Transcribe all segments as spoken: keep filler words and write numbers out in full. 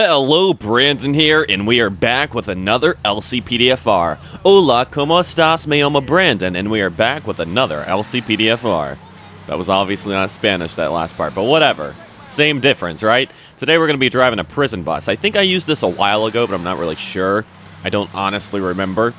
Hello, Brandon here, and we are back with another L C P D F R. Hola, ¿cómo estás? Me llamo Brandon, and we are back with another L C P D F R. That was obviously not Spanish, that last part, but whatever. Same difference, right? Today we're going to be driving a prison bus. I think I used this a while ago, but I'm not really sure. I don't honestly remember.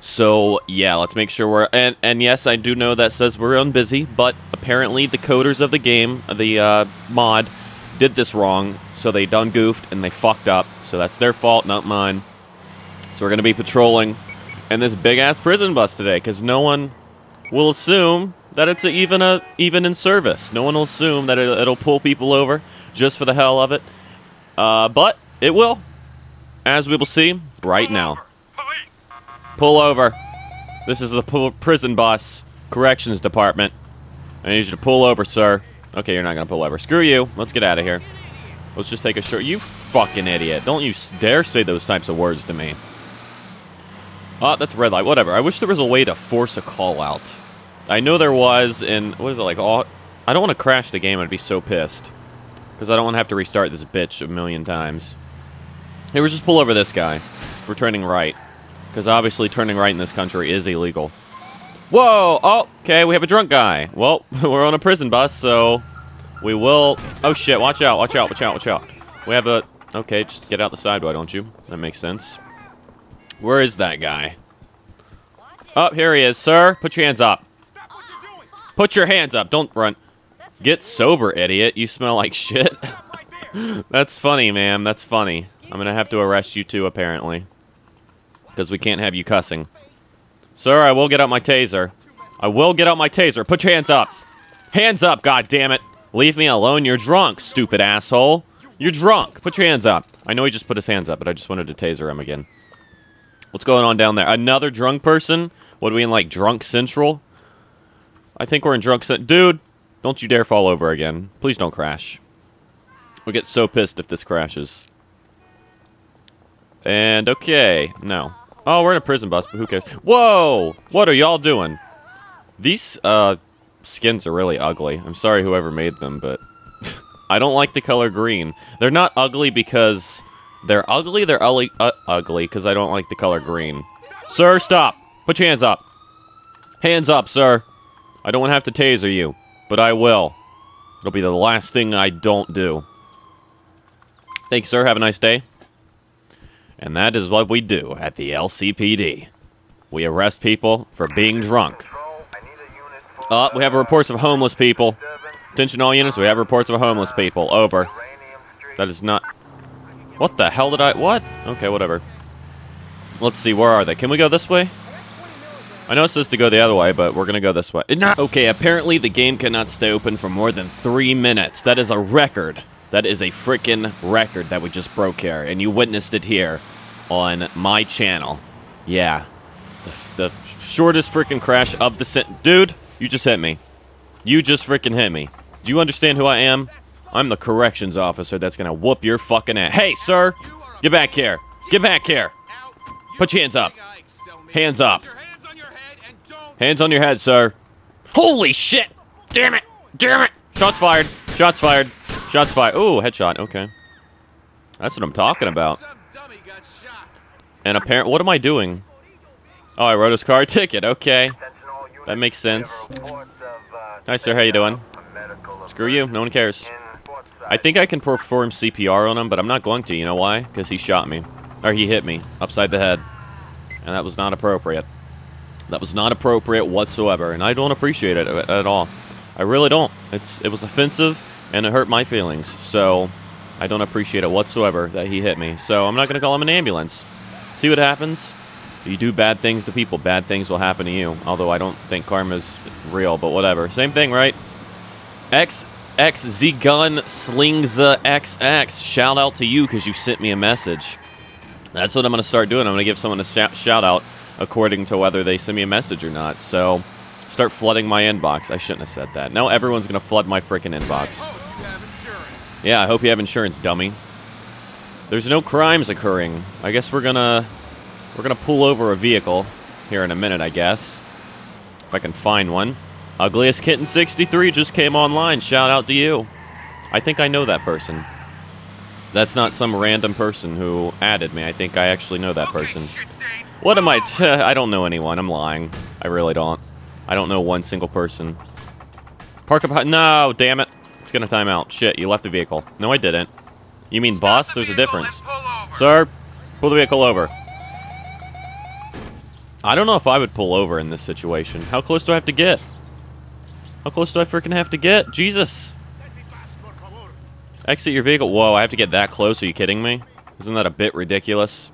So, yeah, let's make sure we're... And, and yes, I do know that says we're on busy, but apparently the coders of the game, the uh, mod, did this wrong, so they done goofed and they fucked up, so that's their fault, not mine. So we're gonna be patrolling in this big ass prison bus today, because no one will assume that it's a, even a even in service. No one will assume that it, it'll pull people over just for the hell of it, uh, but it will, as we will see right now. Pull over. This is the prison bus, corrections department. I need you to pull over, sir. Okay, you're not gonna pull over. Screw you. Let's get out of here. Let's just take a short... You fucking idiot. Don't you dare say those types of words to me. Oh, that's a red light. Whatever. I wish there was a way to force a call out. I know there was in... What is it, like... All, I don't want to crash the game. I'd be so pissed. Because I don't want to have to restart this bitch a million times. Hey, we'll just pull over this guy for turning right. Because obviously turning right in this country is illegal. Whoa! Oh, okay, we have a drunk guy. Well, we're on a prison bus, so we will... Oh, shit, watch out, watch out, watch out, watch out. We have a... Okay, just get out the side, why don't you? That makes sense. Where is that guy? Oh, here he is, sir. Put your hands up. Put your hands up, don't run. Get sober, idiot. You smell like shit. That's funny, ma'am, that's funny. I'm gonna have to arrest you too, apparently. Because we can't have you cussing. Sir, I will get out my taser. I will get out my taser. Put your hands up. Hands up, goddammit. Leave me alone. You're drunk, stupid asshole. You're drunk. Put your hands up. I know he just put his hands up, but I just wanted to taser him again. What's going on down there? Another drunk person? What are we in, like, Drunk Central? I think we're in Drunk Central. Dude, don't you dare fall over again. Please don't crash. We'll get so pissed if this crashes. And, okay. No. Oh, we're in a prison bus, but who cares? Whoa! What are y'all doing? These, uh, skins are really ugly. I'm sorry whoever made them, but... I don't like the color green. They're not ugly because... They're ugly, they're ugly, uh, ugly, because I don't like the color green. Sir, stop! Put your hands up! Hands up, sir! I don't want to have to taser you, but I will. It'll be the last thing I don't do. Thank you, sir. Have a nice day. And that is what we do at the L C P D. We arrest people for being drunk. Uh, we have reports of homeless people. Attention all units, we have reports of homeless people. Over. That is not... What the hell did I... What? Okay, whatever. Let's see, where are they? Can we go this way? I know it says to go the other way, but we're gonna go this way. Not... Okay, apparently the game cannot stay open for more than three minutes. That is a record. That is a frickin' record that we just broke here, and you witnessed it here on my channel. Yeah. The, the shortest frickin' crash of the cent- Dude, you just hit me. You just frickin' hit me. Do you understand who I am? I'm the corrections officer that's gonna whoop your fucking ass. Hey, sir! Get back here! Get back here! Put your hands up. Hands up. Hands on your head, sir. Holy shit! Damn it! Damn it! Shots fired. Shots fired. Shots fired. Ooh, headshot. Okay. That's what I'm talking about. And apparently, what am I doing? Oh, I wrote his car a ticket. Okay. That makes sense. Hi, sir. How you doing? Screw you. No one cares. I think I can perform C P R on him, but I'm not going to. You know why? Because he shot me. Or he hit me. Upside the head. And that was not appropriate. That was not appropriate whatsoever. And I don't appreciate it at all. I really don't. It's It was offensive. And it hurt my feelings, so I don't appreciate it whatsoever that he hit me. So I'm not going to call him an ambulance. See what happens? You do bad things to people, bad things will happen to you. Although I don't think karma's real, but whatever. Same thing, right? X X Z Gun Slings X X. Shout out to you because you sent me a message. That's what I'm going to start doing. I'm going to give someone a sh- shout out according to whether they send me a message or not. So... Start flooding my inbox. I shouldn't have said that. Now everyone's gonna flood my freaking inbox. Yeah, I hope you have insurance, dummy. There's no crimes occurring. I guess we're gonna we're gonna pull over a vehicle here in a minute, I guess. If I can find one. Ugliest Kitten sixty-three just came online. Shout out to you. I think I know that person. That's not some random person who added me. I think I actually know that person. What am I? T- I don't know anyone. I'm lying. I really don't. I don't know one single person. Park up. No, damn it. It's gonna time out. Shit, you left the vehicle. No, I didn't. You mean boss? There's a difference. Sir, pull the vehicle over. I don't know if I would pull over in this situation. How close do I have to get? How close do I freaking have to get? Jesus. Exit your vehicle. Whoa, I have to get that close? Are you kidding me? Isn't that a bit ridiculous?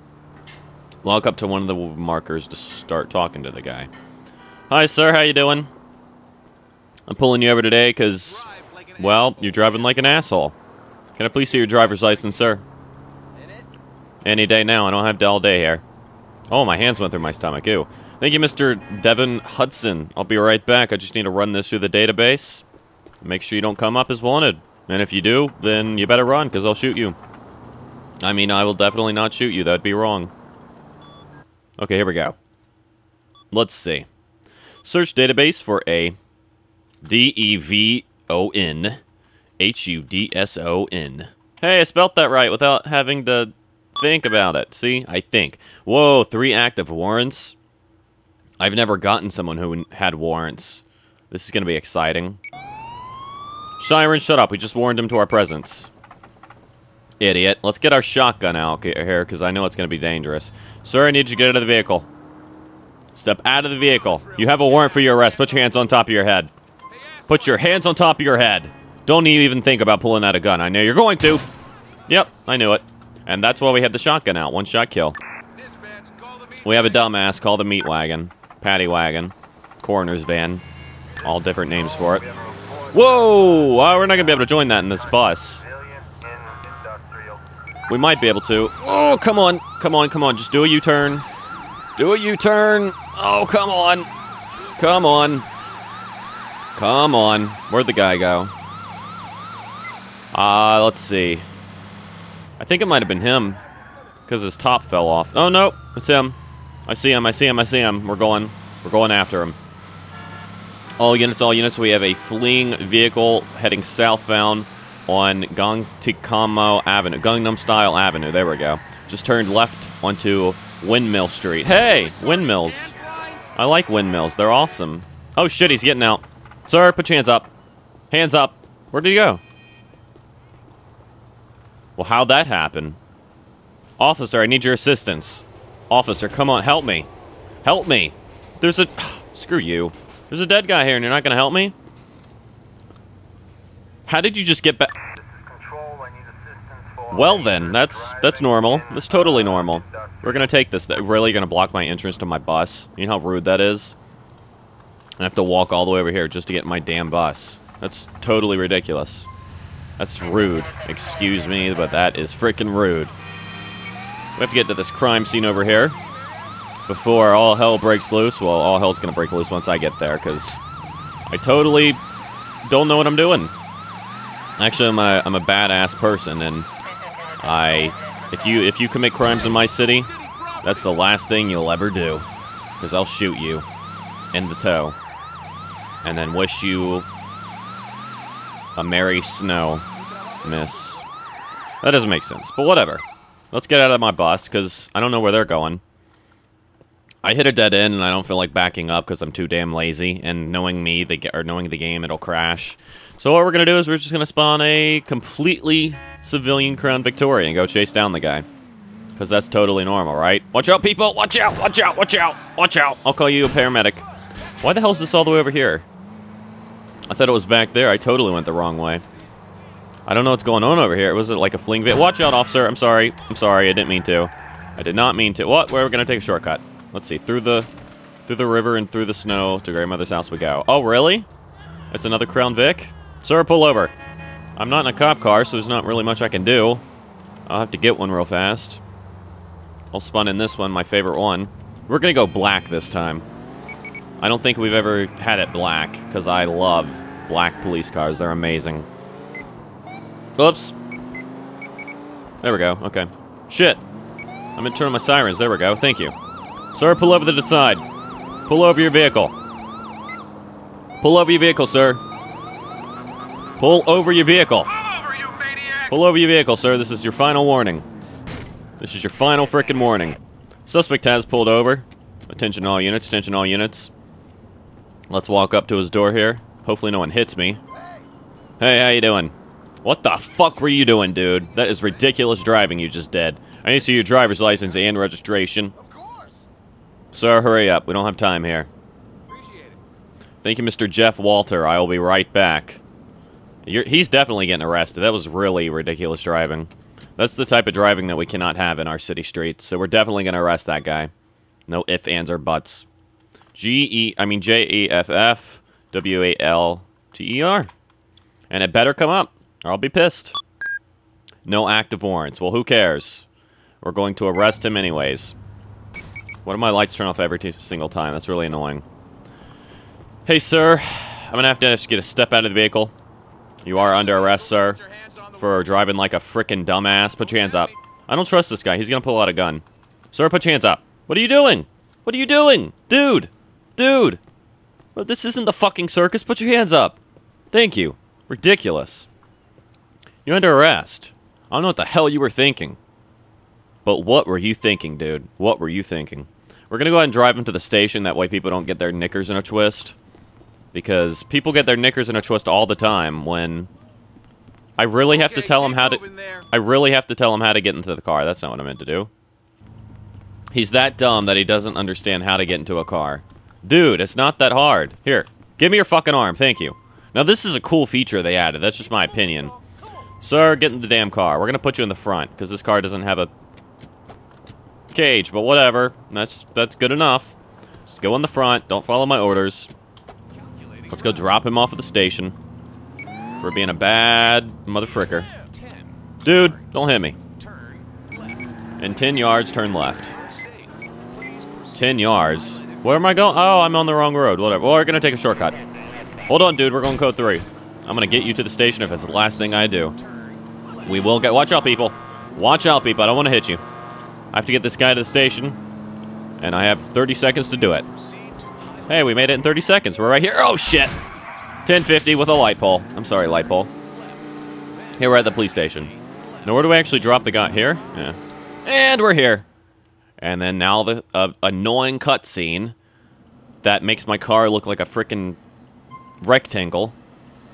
Walk up to one of the markers to start talking to the guy. Hi, sir. How you doing? I'm pulling you over today because, well, you're driving like an asshole. Can I please see your driver's license, sir? Any day now. I don't have to all day here. Oh, my hands went through my stomach. Ew. Thank you, Mister Devin Hudson. I'll be right back. I just need to run this through the database. Make sure you don't come up as wanted. And if you do, then you better run, because I'll shoot you. I mean, I will definitely not shoot you. That'd be wrong. Okay, here we go. Let's see. Search database for a D E V O N H U D S O N. Hey, I spelt that right without having to think about it. See? I think. Whoa, three active warrants. I've never gotten someone who had warrants. This is going to be exciting. Siren, shut up. We just warned him to our presence. Idiot. Let's get our shotgun out here, because I know it's going to be dangerous. Sir, I need you to get out of the vehicle. Step out of the vehicle. You have a warrant for your arrest. Put your hands on top of your head. Put your hands on top of your head. Don't even think about pulling out a gun. I know you're going to. Yep, I knew it. And that's why we had the shotgun out. One shot kill. We have a dumbass called the meat wagon. Paddy wagon. Coroner's van. All different names for it. Whoa! Well, we're not going to be able to join that in this bus. We might be able to. Oh, come on. Come on, come on. Just do a U-turn. Do a U-turn. Oh, come on. Come on. Come on. Where'd the guy go? Uh, let's see. I think it might have been him. Because his top fell off. Oh, no. It's him. I see him. I see him. I see him. We're going. We're going after him. All units, all units, we have a fleeing vehicle heading southbound on Gangtikamo Avenue. Gangnam Style Avenue, there we go. Just turned left onto Windmill Street. Hey, windmills. I like windmills, they're awesome. Oh shit, he's getting out. Sir, put your hands up. Hands up. Where did he go? Well, how'd that happen? Officer, I need your assistance. Officer, come on, help me. Help me. There's a... Screw you. There's a dead guy here, and you're not going to help me? How did you just get back? Well then, that's that's normal. That's totally normal. We're going to take this. They're really going to block my entrance to my bus? You know how rude that is? I have to walk all the way over here just to get my damn bus. That's totally ridiculous. That's rude. Excuse me, but that is freaking rude. We have to get to this crime scene over here. Before all hell breaks loose, well, all hell's gonna break loose once I get there, because I totally don't know what I'm doing. Actually, I'm a I'm a badass person, and I if you if you commit crimes in my city, that's the last thing you'll ever do, because I'll shoot you in the toe, and then wish you a merry snow, miss. That doesn't make sense, but whatever. Let's get out of my bus, because I don't know where they're going. I hit a dead end, and I don't feel like backing up because I'm too damn lazy. And knowing me, the, or knowing the game, it'll crash. So what we're going to do is we're just going to spawn a completely civilian Crown Victoria and go chase down the guy. Because that's totally normal, right? Watch out, people! Watch out! Watch out! Watch out! Watch out! I'll call you a paramedic. Why the hell is this all the way over here? I thought it was back there. I totally went the wrong way. I don't know what's going on over here. Was it like a fling bit? Watch out, officer! I'm sorry. I'm sorry. I didn't mean to. I did not mean to. What? We're going to take a shortcut. Let's see, through the through the river and through the snow to grandmother's house we go. Oh, really? That's another Crown Vic? Sir, pull over. I'm not in a cop car, so there's not really much I can do. I'll have to get one real fast. I'll spawn in this one, my favorite one. We're going to go black this time. I don't think we've ever had it black, because I love black police cars. They're amazing. Oops. There we go. Okay. Shit. I'm going to turn on my sirens. There we go. Thank you. Sir, pull over to the side. Pull over your vehicle. Pull over your vehicle, sir. Pull over your vehicle. Pull over, you maniac! Pull over your vehicle, sir. This is your final warning. This is your final frickin' warning. Suspect has pulled over. Attention all units, attention all units. Let's walk up to his door here. Hopefully no one hits me. Hey, how you doing? What the fuck were you doing, dude? That is ridiculous driving you just did. I need to see your driver's license and registration. Of course. Sir, hurry up. We don't have time here. Appreciate it. Thank you, Mister Jeff Walter. I will be right back. You're, he's definitely getting arrested. That was really ridiculous driving. That's the type of driving that we cannot have in our city streets, so we're definitely going to arrest that guy. No ifs, ands, or buts. G E, I mean J E F F W A L T E R. And it better come up, or I'll be pissed. No active warrants. Well, who cares? We're going to arrest him anyways. Why do my lights turn off every t single time? That's really annoying. Hey, sir. I'm going to have to just get a step out of the vehicle. You are under arrest, sir, for driving like a frickin' dumbass. Put your hands up. I don't trust this guy. He's going to pull out a gun. Sir, put your hands up. What are you doing? What are you doing? Dude. Dude. Well, this isn't the fucking circus. Put your hands up. Thank you. Ridiculous. You're under arrest. I don't know what the hell you were thinking. But what were you thinking, dude? What were you thinking? We're going to go ahead and drive him to the station. That way people don't get their knickers in a twist. Because people get their knickers in a twist all the time when... I really okay, have to tell him how to... There. I really have to tell him how to get into the car. That's not what I meant to do. He's that dumb that he doesn't understand how to get into a car. Dude, it's not that hard. Here, give me your fucking arm. Thank you. Now, this is a cool feature they added. That's just my opinion. Sir, get in the damn car. We're going to put you in the front, because this car doesn't have a cage, but whatever. That's that's good enough. Just go in the front. Don't follow my orders. Let's go drop him off at the station for being a bad motherfricker. Dude, don't hit me. In ten yards, turn left. Ten yards? Where am I going? Oh, I'm on the wrong road. Whatever. Well, we're going to take a shortcut. Hold on, dude. We're going code three. I'm going to get you to the station if that's the last thing I do. We will get... Watch out, people. Watch out, people. I don't want to hit you. I have to get this guy to the station, and I have thirty seconds to do it. Hey, we made it in thirty seconds. We're right here. Oh, shit. ten fifty with a light pole. I'm sorry, light pole. Here, we're at the police station. Now, where do we actually drop the guy? Here? Yeah. And we're here. And then now the uh, annoying cutscene that makes my car look like a frickin' rectangle.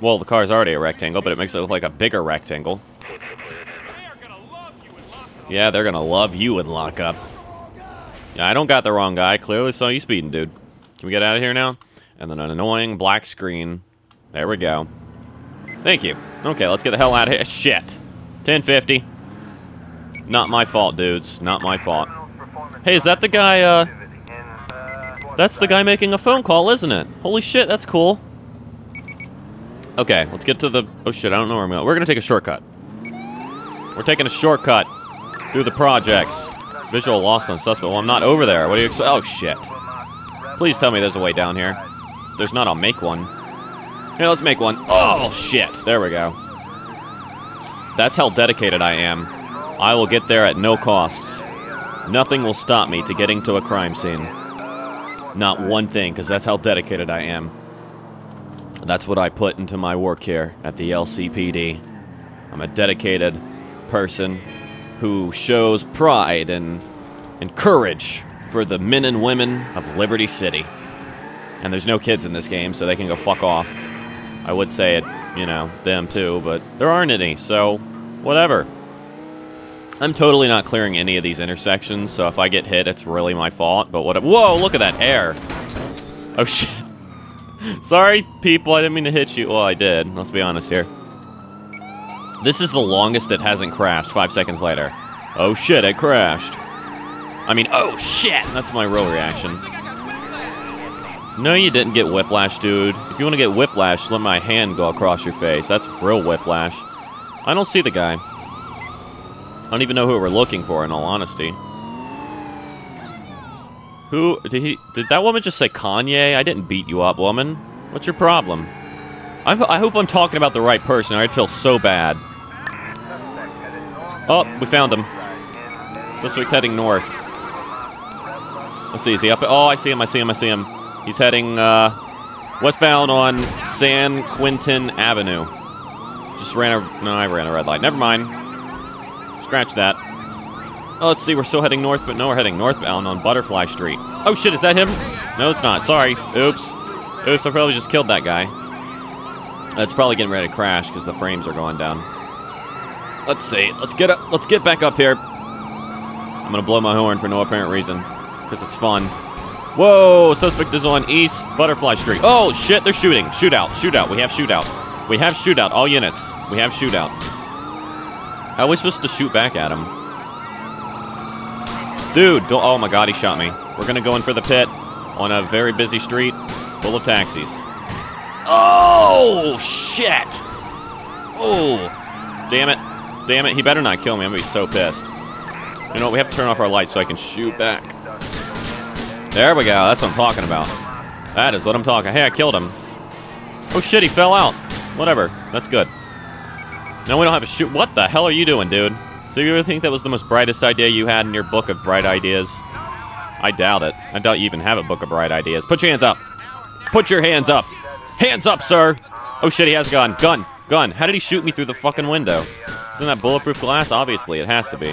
Well, the car's already a rectangle, but it makes it look like a bigger rectangle. Yeah, they're gonna love you and lock up. Yeah, I don't got the wrong guy. Clearly saw you speeding, dude. Can we get out of here now? And then an annoying black screen. There we go. Thank you. Okay, let's get the hell out of here. Shit. ten fifty. Not my fault, dudes. Not my fault. Hey, is that the guy, uh... that's the guy making a phone call, isn't it? Holy shit, that's cool. Okay, let's get to the... Oh shit, I don't know where I'm going. We're gonna take a shortcut. We're taking a shortcut. Through the projects. Visual lost on suspect. Well, I'm not over there. What do you expect? Oh, shit. Please tell me there's a way down here. If there's not, I'll make one. Here, let's make one. Oh, shit. There we go. That's how dedicated I am. I will get there at no costs. Nothing will stop me to getting to a crime scene. Not one thing, because that's how dedicated I am. That's what I put into my work here at the L C P D. I'm a dedicated person who shows pride and, and courage for the men and women of Liberty City. And there's no kids in this game, so they can go fuck off. I would say it, you know, them too, but there aren't any, so whatever. I'm totally not clearing any of these intersections, so if I get hit, it's really my fault, but whatever. Whoa, look at that air! Oh, shit. Sorry, people, I didn't mean to hit you. Well, I did, let's be honest here. This is the longest it hasn't crashed, five seconds later. Oh shit, it crashed. I mean, oh shit! That's my real reaction. No, you didn't get whiplash, dude. If you want to get whiplash, let my hand go across your face. That's real whiplash. I don't see the guy. I don't even know who we're looking for, in all honesty. Who, did he, did that woman just say Kanye? I didn't beat you up, woman. What's your problem? I, I hope I'm talking about the right person, or I'd feel so bad. Oh, we found him. Suspect heading north. Let's see, is he up? Oh, I see him, I see him, I see him. He's heading uh, westbound on San Quentin Avenue. Just ran a... No, I ran a red light. Never mind. Scratch that. Oh, let's see. We're still heading north, but no, we're heading northbound on Butterfly Street. Oh, shit. Is that him? No, it's not. Sorry. Oops. Oops, I probably just killed that guy. That's probably getting ready to crash because the frames are going down. Let's see. Let's get up. Let's get back up here. I'm going to blow my horn for no apparent reason because it's fun. Whoa, suspect is on East Butterfly Street. Oh, shit, they're shooting. Shootout. Shootout. We have shootout. We have shootout. All units. We have shootout. How are we supposed to shoot back at him? Dude. Don't, oh, my God, he shot me. We're going to go in for the pit on a very busy street full of taxis. Oh, shit. Oh, damn it. Damn it. He better not kill me. I'm going to be so pissed. You know what? We have to turn off our lights so I can shoot back. There we go. That's what I'm talking about. That is what I'm talking. Hey, I killed him. Oh, shit. He fell out. Whatever. That's good. Now we don't have a shoot. What the hell are you doing, dude? So you ever think that was the most brightest idea you had in your book of bright ideas? I doubt it. I doubt you even have a book of bright ideas. Put your hands up. Put your hands up. Hands up, sir. Oh, shit. He has a gun. Gun. Gun. How did he shoot me through the fucking window? Isn't that bulletproof glass? Obviously, it has to be.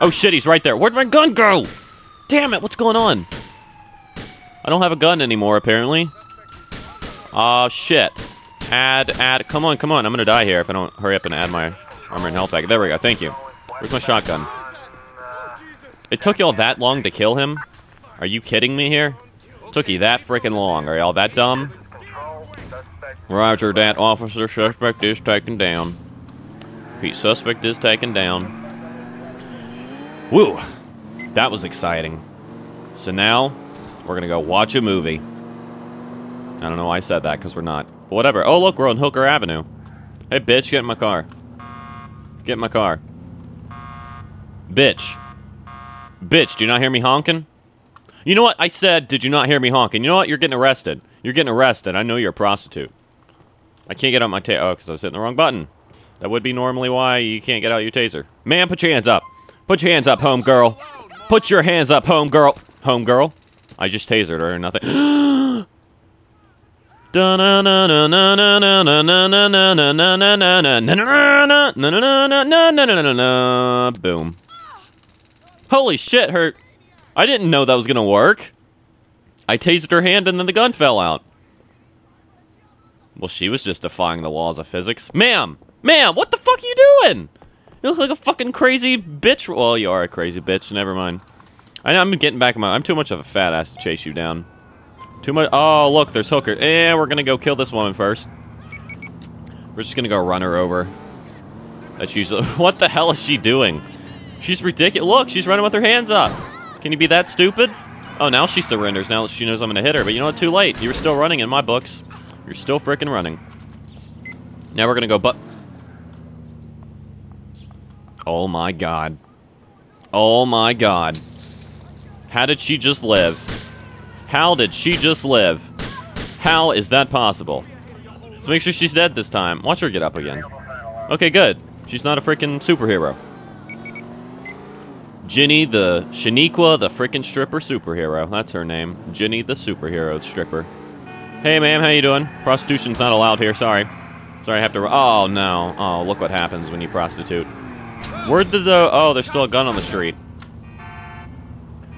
Oh shit, he's right there. Where'd my gun go? Damn it, what's going on? I don't have a gun anymore, apparently. Aw, uh, shit. Add, add, come on, come on. I'm gonna die here if I don't hurry up and add my armor and health back. There we go, thank you. Where's my shotgun? It took y'all that long to kill him? Are you kidding me here? It took you that freaking long. Are y'all that dumb? Roger that, officer. Suspect is taken down. Repeat, suspect is taken down. Woo! That was exciting. So now, we're gonna go watch a movie. I don't know why I said that, because we're not. But whatever. Oh, look, we're on Hooker Avenue. Hey, bitch, get in my car. Get in my car. Bitch. Bitch, do you not hear me honking? You know what? I said, did you not hear me honking? You know what? You're getting arrested. You're getting arrested. I know you're a prostitute. I can't get out my taser. Oh, because I was hitting the wrong button. That would be normally why you can't get out your taser. Man, put your hands up. Put your hands up, home girl. Put your hands up, home girl. Home girl. I just tasered her or nothing. Boom. Holy shit, her. I didn't know that was gonna work. I tasered her hand and then the gun fell out. Well, she was just defying the laws of physics. Ma'am! Ma'am, what the fuck are you doing? You look like a fucking crazy bitch. Well, you are a crazy bitch. Never mind. I know, I'm getting back in my... I'm too much of a fat ass to chase you down. Too much... Oh, look. There's Hooker. Eh, we're gonna go kill this woman first. We're just gonna go run her over. That's usually... What the hell is she doing? She's ridiculous. Look, she's running with her hands up. Can you be that stupid? Oh, now she surrenders. Now she knows I'm gonna hit her. But you know what? Too late. You were still running in my books. You're still freaking running. Now we're gonna go... But... Oh my God. Oh my God. How did she just live? How did she just live? How is that possible? Let's make sure she's dead this time. Watch her get up again. Okay, good. She's not a freaking superhero. Ginny the Shaniqua, the freaking stripper superhero. That's her name. Ginny the superhero stripper. Hey ma'am, how you doing? Prostitution's not allowed here, sorry. Sorry, I have to... Oh no. Oh, look what happens when you prostitute. Word to the... Oh, there's still a gun on the street.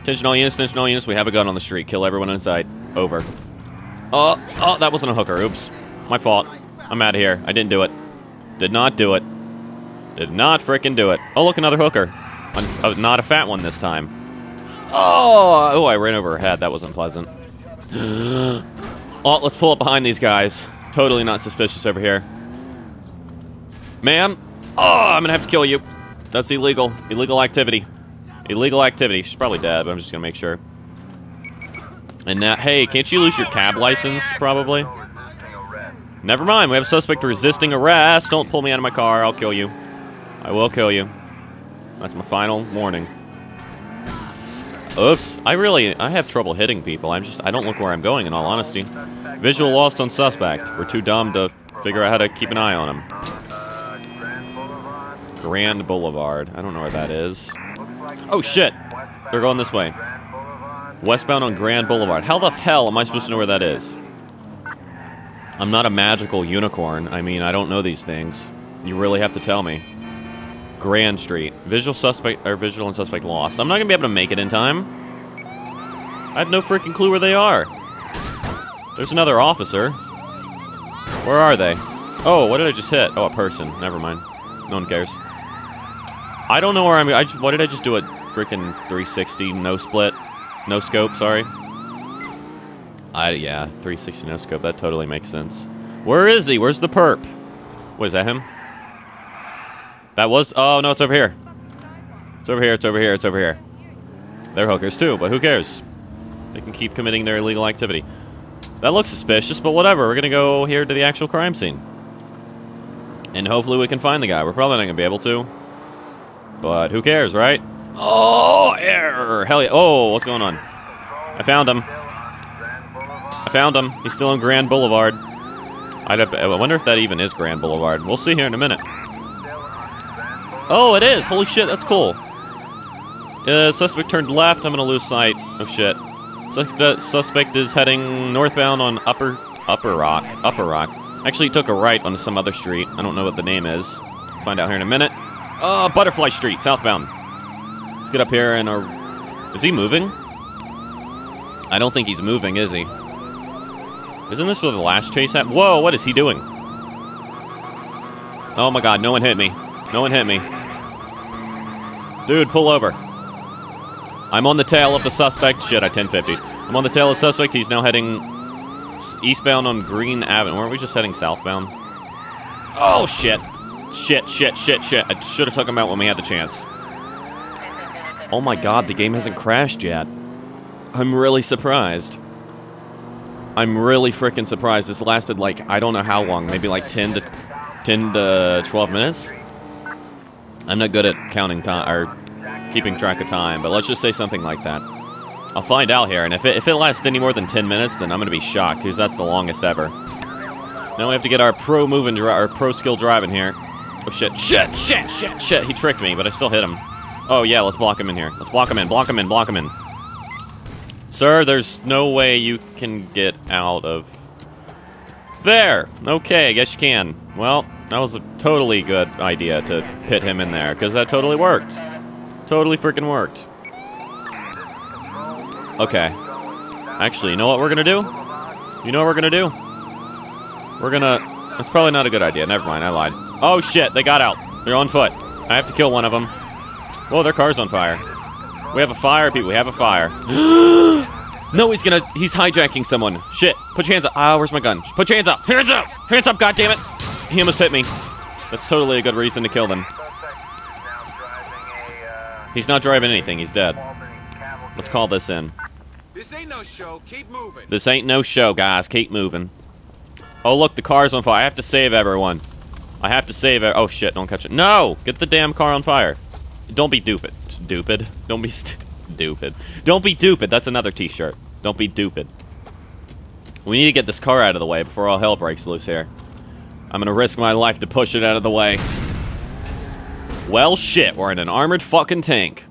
Attention all units, attention all units, we have a gun on the street. Kill everyone inside. Over. Oh, oh, that wasn't a hooker. Oops. My fault. I'm out of here. I didn't do it. Did not do it. Did not frickin' do it. Oh, look, another hooker. Oh, not a fat one this time. Oh, oh, I ran over her head. That was unpleasant. Oh, let's pull up behind these guys. Totally not suspicious over here. Ma'am? Oh, I'm gonna have to kill you. That's illegal. Illegal activity. Illegal activity. She's probably dead, but I'm just gonna make sure. And now, hey, can't you lose your cab license, probably? Never mind, we have a suspect resisting arrest. Don't pull me out of my car. I'll kill you. I will kill you. That's my final warning. Oops. I really, I have trouble hitting people. I'm just, I don't look where I'm going, in all honesty. Visual lost on suspect. We're too dumb to figure out how to keep an eye on him. Grand Boulevard. I don't know where that is. Oh, shit. They're going this way. Westbound on Grand Boulevard. How the hell am I supposed to know where that is? I'm not a magical unicorn. I mean, I don't know these things. You really have to tell me. Grand Street. Visual suspect or visual and suspect lost. I'm not gonna be able to make it in time. I have no freaking clue where they are. There's another officer. Where are they? Oh, what did I just hit? Oh, a person. Never mind. No one cares. I don't know where I'm. I just, why did I just do a freaking three sixty no split, no scope? Sorry. I yeah, three sixty no scope. That totally makes sense. Where is he? Where's the perp? Wait, is that him? That was. Oh no, it's over here. It's over here. It's over here. It's over here. They're hookers too, but who cares? They can keep committing their illegal activity. That looks suspicious, but whatever. We're gonna go here to the actual crime scene, and hopefully we can find the guy. We're probably not gonna be able to. But who cares, right? Oh, error! Hell yeah. Oh, what's going on? I found him. I found him. He's still on Grand Boulevard. I'd have, I wonder if that even is Grand Boulevard. We'll see here in a minute. Oh, it is! Holy shit, that's cool. Uh, suspect turned left. I'm gonna lose sight. Oh, shit. Suspect, suspect is heading northbound on Upper Upper Rock. Upper Rock. Actually, he took a right onto some other street. I don't know what the name is. We'll find out here in a minute. Uh, Butterfly Street, southbound. Let's get up here and... Our... Is he moving? I don't think he's moving, is he? Isn't this where the last chase happened? Whoa, what is he doing? Oh my god, no one hit me. No one hit me. Dude, pull over. I'm on the tail of the suspect. Shit, I ten fifty. I'm on the tail of the suspect. He's now heading eastbound on Green Avenue. Weren't we just heading southbound? Oh, shit. Shit, shit, shit, shit. I should have took him out when we had the chance. Oh my god, the game hasn't crashed yet. I'm really surprised. I'm really freaking surprised. This lasted like, I don't know how long, maybe like ten to twelve minutes? I'm not good at counting time, or keeping track of time, but let's just say something like that. I'll find out here, and if it, if it lasts any more than ten minutes, then I'm gonna be shocked, because that's the longest ever. Now we have to get our pro move and our pro skill driving here. Oh shit, shit, shit, shit, shit, he tricked me, but I still hit him. Oh yeah, let's block him in here. Let's block him in, block him in, block him in. Sir, there's no way you can get out of... There! Okay, I guess you can. Well, that was a totally good idea to pit him in there, because that totally worked. Totally freaking worked. Okay. Actually, you know what we're gonna do? You know what we're gonna do? We're gonna... That's probably not a good idea. Never mind, I lied. Oh shit, they got out. They're on foot. I have to kill one of them. Whoa, their car's on fire. We have a fire, people. We have a fire. No, he's gonna... He's hijacking someone. Shit. Put your hands up. Ah, oh, where's my gun? Put your hands up. Hands up! Hands up, goddammit! He almost hit me. That's totally a good reason to kill them. He's not driving anything. He's dead. Let's call this in. This ain't no show. Keep moving. This ain't no show, guys. Keep moving. Oh, look, the car's on fire. I have to save everyone. I have to save it. Oh, shit, don't catch it. No! Get the damn car on fire. Don't be stupid. Stupid. Don't be st stupid. Don't be stupid. That's another t-shirt. Don't be stupid. We need to get this car out of the way before all hell breaks loose here. I'm gonna risk my life to push it out of the way. Well, shit, we're in an armored fucking tank.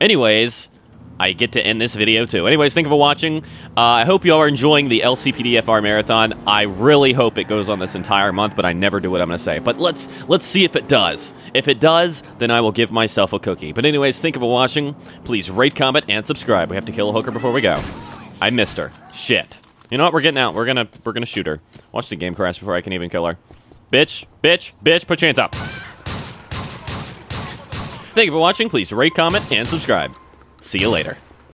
Anyways... I get to end this video too. Anyways, thank you for watching. Uh, I hope you all are enjoying the L C P D F R marathon. I really hope it goes on this entire month, but I never do what I'm gonna say. But let's let's see if it does. If it does, then I will give myself a cookie. But anyways, thank you for watching. Please rate, comment, and subscribe. We have to kill a hooker before we go. I missed her. Shit. You know what? We're getting out. We're gonna we're gonna shoot her. Watch the game crash before I can even kill her. Bitch, bitch, bitch. Put your hands up. Thank you for watching. Please rate, comment, and subscribe. See you later.